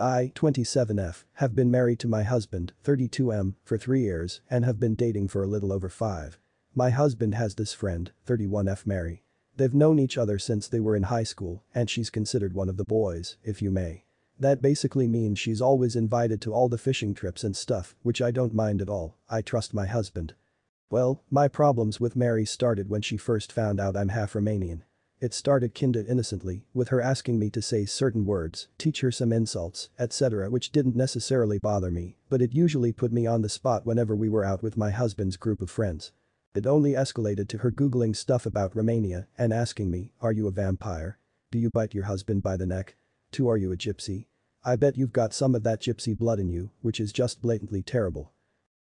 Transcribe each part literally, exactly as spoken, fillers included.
I, twenty-seven F, have been married to my husband, thirty-two M, for three years and have been dating for a little over five. My husband has this friend, thirty-one F, Mary. They've known each other since they were in high school and she's considered one of the boys, if you may. That basically means she's always invited to all the fishing trips and stuff, which I don't mind at all. I trust my husband. Well, my problems with Mary started when she first found out I'm half Romanian. It started kinda innocently, with her asking me to say certain words, teach her some insults, et cetera, which didn't necessarily bother me, but it usually put me on the spot whenever we were out with my husband's group of friends. It only escalated to her googling stuff about Romania and asking me, "Are you a vampire? Do you bite your husband by the neck? Two, are you a gypsy? I bet you've got some of that gypsy blood in you," which is just blatantly terrible.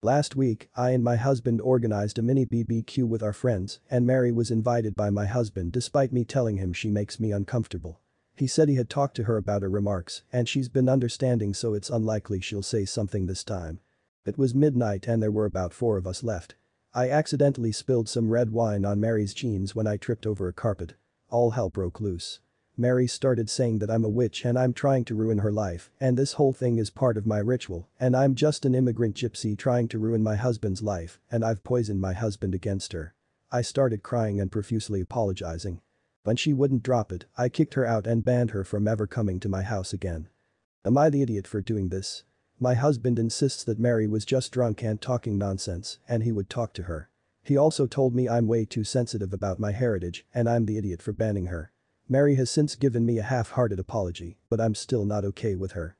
Last week, I and my husband organized a mini B B Q with our friends and Mary was invited by my husband despite me telling him she makes me uncomfortable. He said he had talked to her about her remarks and she's been understanding, so it's unlikely she'll say something this time. It was midnight and there were about four of us left. I accidentally spilled some red wine on Mary's jeans when I tripped over a carpet. All hell broke loose. Mary started saying that I'm a witch and I'm trying to ruin her life and this whole thing is part of my ritual and I'm just an immigrant gypsy trying to ruin my husband's life and I've poisoned my husband against her. I started crying and profusely apologizing. When she wouldn't drop it, I kicked her out and banned her from ever coming to my house again. Am I the idiot for doing this? My husband insists that Mary was just drunk and talking nonsense and he would talk to her. He also told me I'm way too sensitive about my heritage and I'm the idiot for banning her. Mary has since given me a half-hearted apology, but I'm still not okay with her.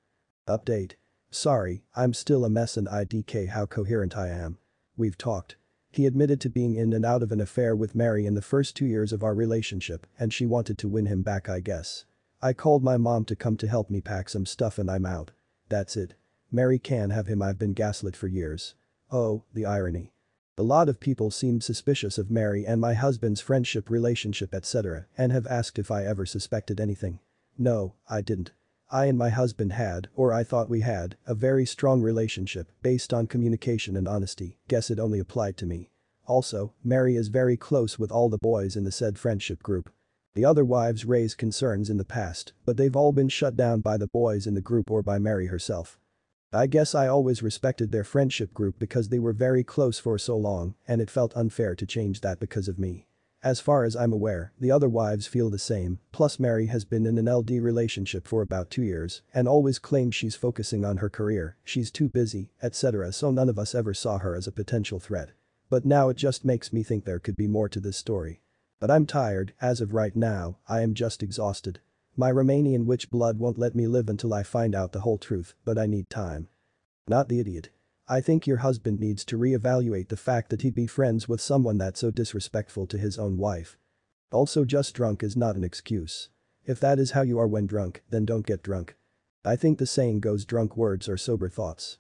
Update. Sorry, I'm still a mess and I D K how coherent I am. We've talked. He admitted to being in and out of an affair with Mary in the first two years of our relationship and she wanted to win him back, I guess. I called my mom to come to help me pack some stuff and I'm out. That's it. Mary can have him, I've been gaslit for years. Oh, the irony. A lot of people seemed suspicious of Mary and my husband's friendship, relationship, et cetera, and have asked if I ever suspected anything. No, I didn't. I and my husband had, or I thought we had, a very strong relationship based on communication and honesty. Guess it only applied to me. Also, Mary is very close with all the boys in the said friendship group. The other wives raised concerns in the past, but they've all been shut down by the boys in the group or by Mary herself. I guess I always respected their friendship group because they were very close for so long and it felt unfair to change that because of me. As far as I'm aware, the other wives feel the same, plus Mary has been in an L D relationship for about two years and always claims she's focusing on her career, she's too busy, et cetera, so none of us ever saw her as a potential threat. But now it just makes me think there could be more to this story. But I'm tired, as of right now, I am just exhausted. My Romanian witch blood won't let me live until I find out the whole truth, but I need time. Not the idiot. I think your husband needs to reevaluate the fact that he'd be friends with someone that's so disrespectful to his own wife. Also, just drunk is not an excuse. If that is how you are when drunk, then don't get drunk. I think the saying goes, drunk words or sober thoughts.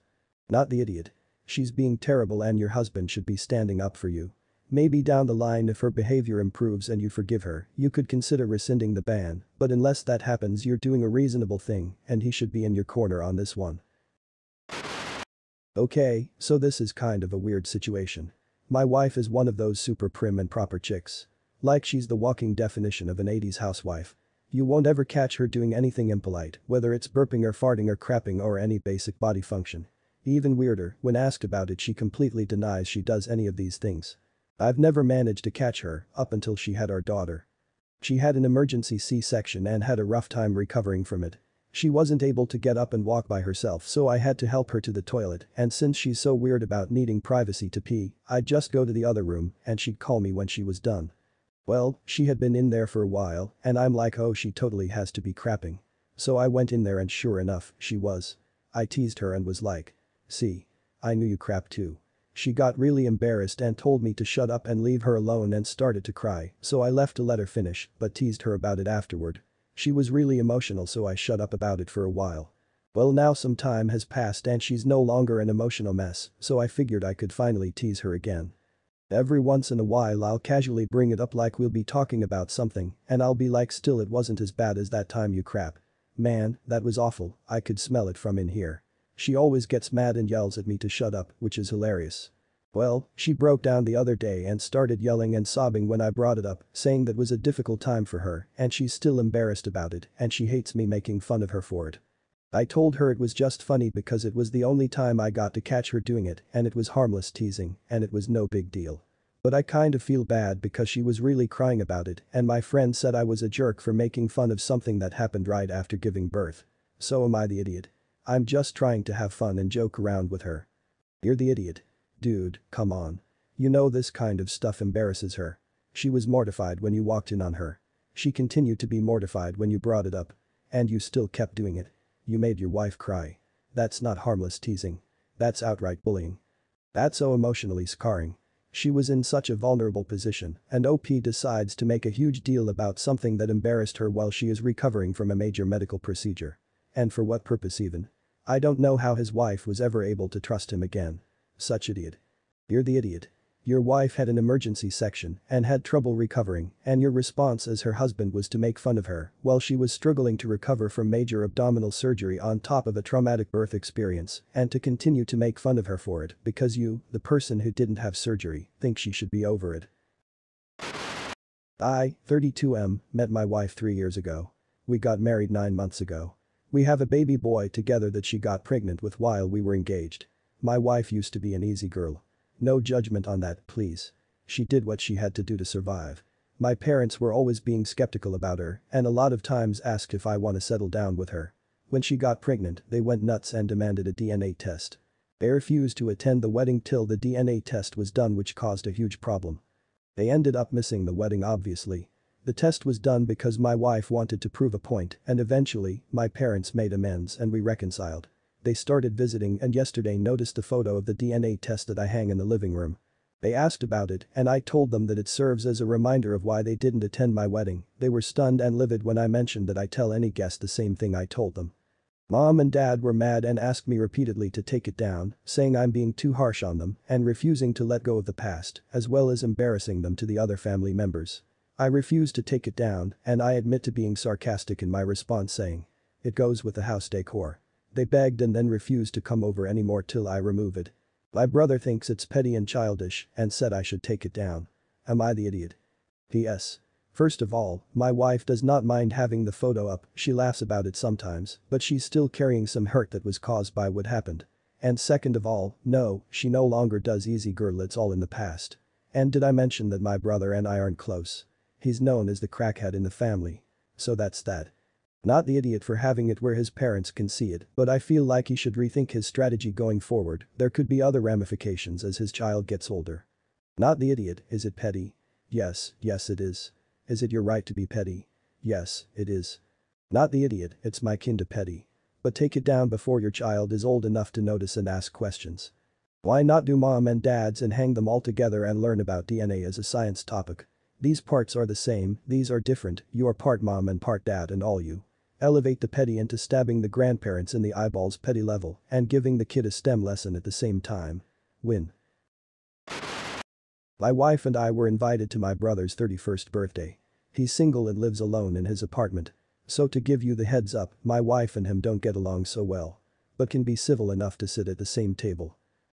Not the idiot. She's being terrible and your husband should be standing up for you. Maybe down the line, if her behavior improves and you forgive her, you could consider rescinding the ban, but unless that happens, you're doing a reasonable thing and he should be in your corner on this one. Okay, so this is kind of a weird situation. My wife is one of those super prim and proper chicks. Like, she's the walking definition of an eighties housewife. You won't ever catch her doing anything impolite, whether it's burping or farting or crapping or any basic body function. Even weirder, when asked about it, she completely denies she does any of these things. I've never managed to catch her up until she had our daughter. She had an emergency C section and had a rough time recovering from it. She wasn't able to get up and walk by herself, so I had to help her to the toilet, and since she's so weird about needing privacy to pee, I'd just go to the other room and she'd call me when she was done. Well, she had been in there for a while and I'm like, oh, she totally has to be crapping. So I went in there and sure enough, she was. I teased her and was like, "See, I knew you crap too." She got really embarrassed and told me to shut up and leave her alone and started to cry, so I left to let her finish but teased her about it afterward. She was really emotional, so I shut up about it for a while. Well, now some time has passed and she's no longer an emotional mess, so I figured I could finally tease her again. Every once in a while I'll casually bring it up, like we'll be talking about something and I'll be like, "Still, it wasn't as bad as that time you crap. Man, that was awful, I could smell it from in here." She always gets mad and yells at me to shut up, which is hilarious. Well, she broke down the other day and started yelling and sobbing when I brought it up, saying that was a difficult time for her and she's still embarrassed about it and she hates me making fun of her for it. I told her it was just funny because it was the only time I got to catch her doing it and it was harmless teasing and it was no big deal. But I kind of feel bad because she was really crying about it and my friend said I was a jerk for making fun of something that happened right after giving birth. So am I the idiot? I'm just trying to have fun and joke around with her. You're the idiot. Dude, come on. You know this kind of stuff embarrasses her. She was mortified when you walked in on her. She continued to be mortified when you brought it up. And you still kept doing it. You made your wife cry. That's not harmless teasing. That's outright bullying. That's so emotionally scarring. She was in such a vulnerable position and O P decides to make a huge deal about something that embarrassed her while she is recovering from a major medical procedure. And for what purpose even? I don't know how his wife was ever able to trust him again. Such idiot. You're the idiot. Your wife had an emergency section and had trouble recovering and your response as her husband was to make fun of her while she was struggling to recover from major abdominal surgery on top of a traumatic birth experience and to continue to make fun of her for it because you, the person who didn't have surgery, think she should be over it. I, thirty-two M, met my wife three years ago. We got married nine months ago. We have a baby boy together that she got pregnant with while we were engaged. My wife used to be an easy girl. No judgment on that, please. She did what she had to do to survive. My parents were always being skeptical about her and a lot of times asked if I want to settle down with her. When she got pregnant, they went nuts and demanded a D N A test. They refused to attend the wedding till the D N A test was done, which caused a huge problem. They ended up missing the wedding, obviously. The test was done because my wife wanted to prove a point and eventually, my parents made amends and we reconciled. They started visiting and yesterday noticed the photo of the D N A test that I hang in the living room. They asked about it and I told them that it serves as a reminder of why they didn't attend my wedding. They were stunned and livid when I mentioned that I tell any guest the same thing I told them. Mom and Dad were mad and asked me repeatedly to take it down, saying I'm being too harsh on them and refusing to let go of the past, as well as embarrassing them to the other family members. I refused to take it down and I admit to being sarcastic in my response, saying, "It goes with the house decor." They begged and then refused to come over anymore till I remove it. My brother thinks it's petty and childish and said I should take it down. Am I the idiot? P S. First of all, my wife does not mind having the photo up, she laughs about it sometimes, but she's still carrying some hurt that was caused by what happened. And second of all, no, she no longer does easy girl, it's all in the past. And did I mention that my brother and I aren't close? He's known as the crackhead in the family. So that's that. Not the idiot for having it where his parents can see it, but I feel like he should rethink his strategy going forward. There could be other ramifications as his child gets older. Not the idiot. Is it petty? Yes, yes it is. Is it your right to be petty? Yes, it is. Not the idiot, it's my kinda petty. But take it down before your child is old enough to notice and ask questions. Why not do mom and dad's and hang them all together and learn about D N A as a science topic? These parts are the same, these are different, you are part mom and part dad and all you. Elevate the petty into stabbing the grandparents in the eyeballs petty level and giving the kid a STEM lesson at the same time. Win. My wife and I were invited to my brother's thirty-first birthday. He's single and lives alone in his apartment. So to give you the heads up, my wife and him don't get along so well. But can be civil enough to sit at the same table.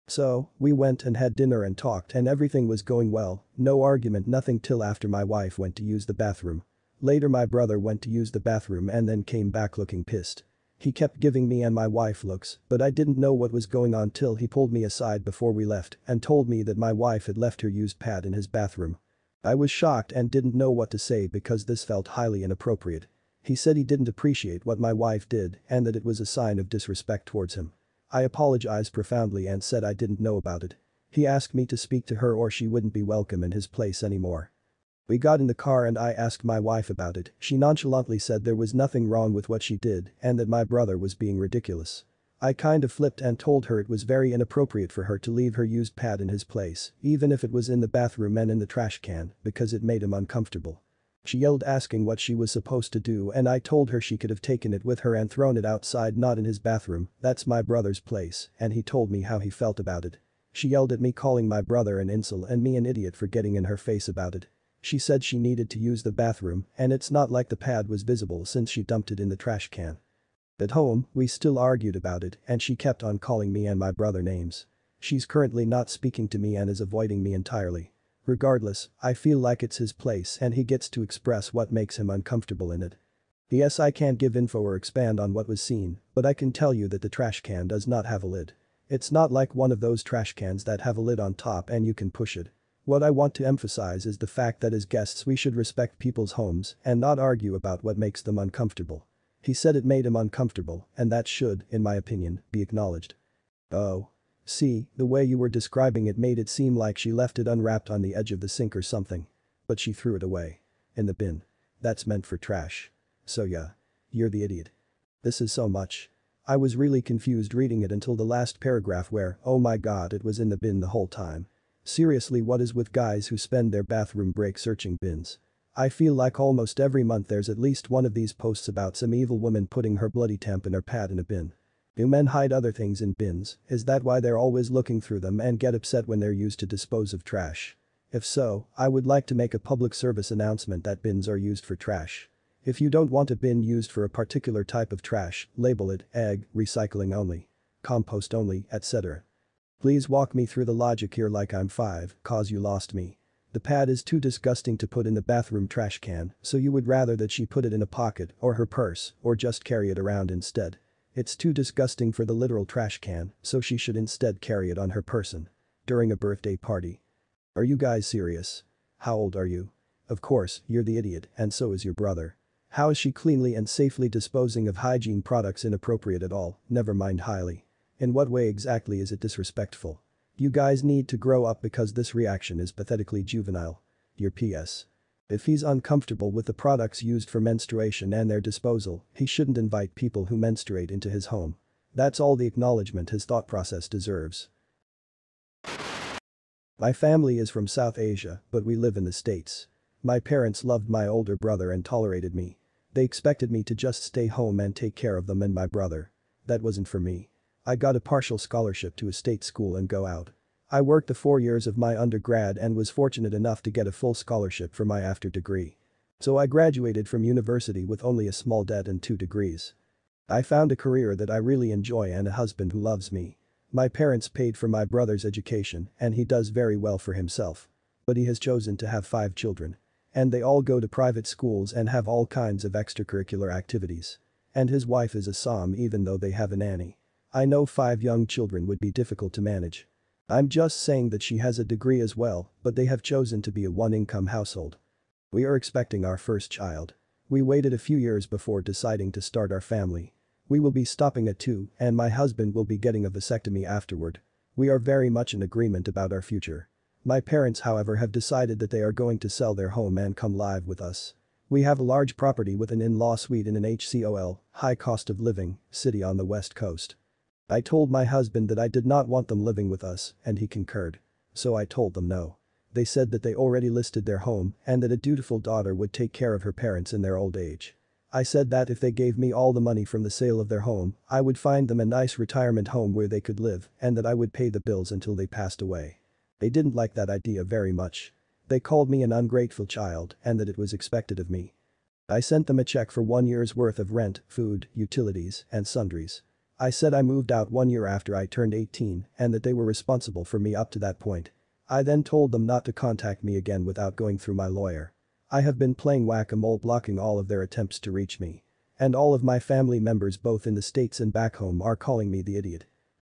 So, we went and had dinner and talked and everything was going well, no argument, nothing, till after my wife went to use the bathroom. Later my brother went to use the bathroom and then came back looking pissed. He kept giving me and my wife looks, but I didn't know what was going on till he pulled me aside before we left and told me that my wife had left her used pad in his bathroom. I was shocked and didn't know what to say because this felt highly inappropriate. He said he didn't appreciate what my wife did and that it was a sign of disrespect towards him. I apologized profoundly and said I didn't know about it. He asked me to speak to her or she wouldn't be welcome in his place anymore. We got in the car and I asked my wife about it. She nonchalantly said there was nothing wrong with what she did and that my brother was being ridiculous. I kind of flipped and told her it was very inappropriate for her to leave her used pad in his place, even if it was in the bathroom and in the trash can, because it made him uncomfortable. She yelled, asking what she was supposed to do, and I told her she could have taken it with her and thrown it outside, not in his bathroom. That's my brother's place, and he told me how he felt about it. She yelled at me, calling my brother an imbecile and me an idiot for getting in her face about it. She said she needed to use the bathroom and it's not like the pad was visible since she dumped it in the trash can. At home, we still argued about it and she kept on calling me and my brother names. She's currently not speaking to me and is avoiding me entirely. Regardless, I feel like it's his place and he gets to express what makes him uncomfortable in it. Yes, I can't give info or expand on what was seen, but I can tell you that the trash can does not have a lid. It's not like one of those trash cans that have a lid on top and you can push it. What I want to emphasize is the fact that as guests we should respect people's homes and not argue about what makes them uncomfortable. He said it made him uncomfortable, and that should, in my opinion, be acknowledged. Oh. See, the way you were describing it made it seem like she left it unwrapped on the edge of the sink or something. But she threw it away. In the bin. That's meant for trash. So yeah. You're the idiot. This is so much. I was really confused reading it until the last paragraph where, oh my god, it was in the bin the whole time. Seriously, what is with guys who spend their bathroom break searching bins? I feel like almost every month there's at least one of these posts about some evil woman putting her bloody tampon or pad in a bin. Do men hide other things in bins? Is that why they're always looking through them and get upset when they're used to dispose of trash? If so, I would like to make a public service announcement that bins are used for trash. If you don't want a bin used for a particular type of trash, label it, egg, recycling only, compost only, et cetera. Please walk me through the logic here like I'm five, cause you lost me. The pad is too disgusting to put in the bathroom trash can, so you would rather that she put it in a pocket or her purse or just carry it around instead. It's too disgusting for the literal trash can, so she should instead carry it on her person. During a birthday party. Are you guys serious? How old are you? Of course, you're the idiot, and so is your brother. How is she cleanly and safely disposing of hygiene products inappropriate at all, never mind highly? In what way exactly is it disrespectful? You guys need to grow up because this reaction is pathetically juvenile. Your P S. If he's uncomfortable with the products used for menstruation and their disposal, he shouldn't invite people who menstruate into his home. That's all the acknowledgement his thought process deserves. My family is from South Asia, but we live in the States. My parents loved my older brother and tolerated me. They expected me to just stay home and take care of them and my brother. That wasn't for me. I got a partial scholarship to a state school and go out. I worked the four years of my undergrad and was fortunate enough to get a full scholarship for my after degree. So I graduated from university with only a small debt and two degrees. I found a career that I really enjoy and a husband who loves me. My parents paid for my brother's education and he does very well for himself. But he has chosen to have five children. And they all go to private schools and have all kinds of extracurricular activities. And his wife is a som even though they have a nanny. I know five young children would be difficult to manage. I'm just saying that she has a degree as well, but they have chosen to be a one-income household. We are expecting our first child. We waited a few years before deciding to start our family. We will be stopping at two and my husband will be getting a vasectomy afterward. We are very much in agreement about our future. My parents, however, have decided that they are going to sell their home and come live with us. We have a large property with an in-law suite in an H C O L, high cost of living, city on the west coast. I told my husband that I did not want them living with us, and he concurred. So I told them no. They said that they already listed their home and that a dutiful daughter would take care of her parents in their old age. I said that if they gave me all the money from the sale of their home, I would find them a nice retirement home where they could live and that I would pay the bills until they passed away. They didn't like that idea very much. They called me an ungrateful child and that it was expected of me. I sent them a check for one year's worth of rent, food, utilities, and sundries. I said I moved out one year after I turned eighteen and that they were responsible for me up to that point. I then told them not to contact me again without going through my lawyer. I have been playing whack-a-mole blocking all of their attempts to reach me. And all of my family members both in the States and back home are calling me the idiot.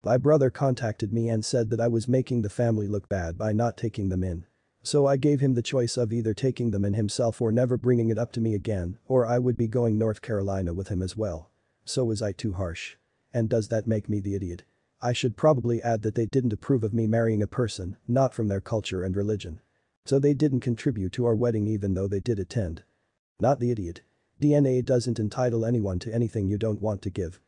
My brother contacted me and said that I was making the family look bad by not taking them in. So I gave him the choice of either taking them in himself or never bringing it up to me again, or I would be going North Carolina with him as well. So was I too harsh? And does that make me the idiot? I should probably add that they didn't approve of me marrying a person not from their culture and religion. So they didn't contribute to our wedding even though they did attend. Not the idiot. D N A doesn't entitle anyone to anything you don't want to give.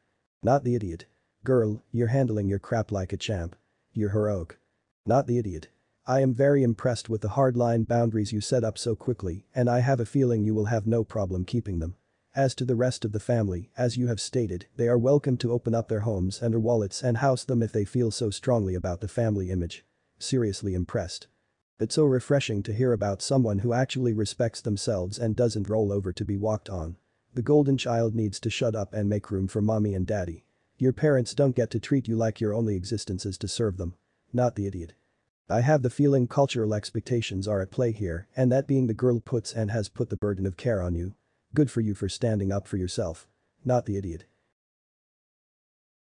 Not the idiot. Girl, you're handling your crap like a champ. You're heroic. Not the idiot. I am very impressed with the hardline boundaries you set up so quickly, and I have a feeling you will have no problem keeping them. As to the rest of the family, as you have stated, they are welcome to open up their homes and their wallets and house them if they feel so strongly about the family image. Seriously impressed. It's so refreshing to hear about someone who actually respects themselves and doesn't roll over to be walked on. The golden child needs to shut up and make room for mommy and daddy. Your parents don't get to treat you like your only existence is to serve them. Not the idiot. I have the feeling cultural expectations are at play here and that being the girl puts and has put the burden of care on you. Good for you for standing up for yourself. Not the idiot.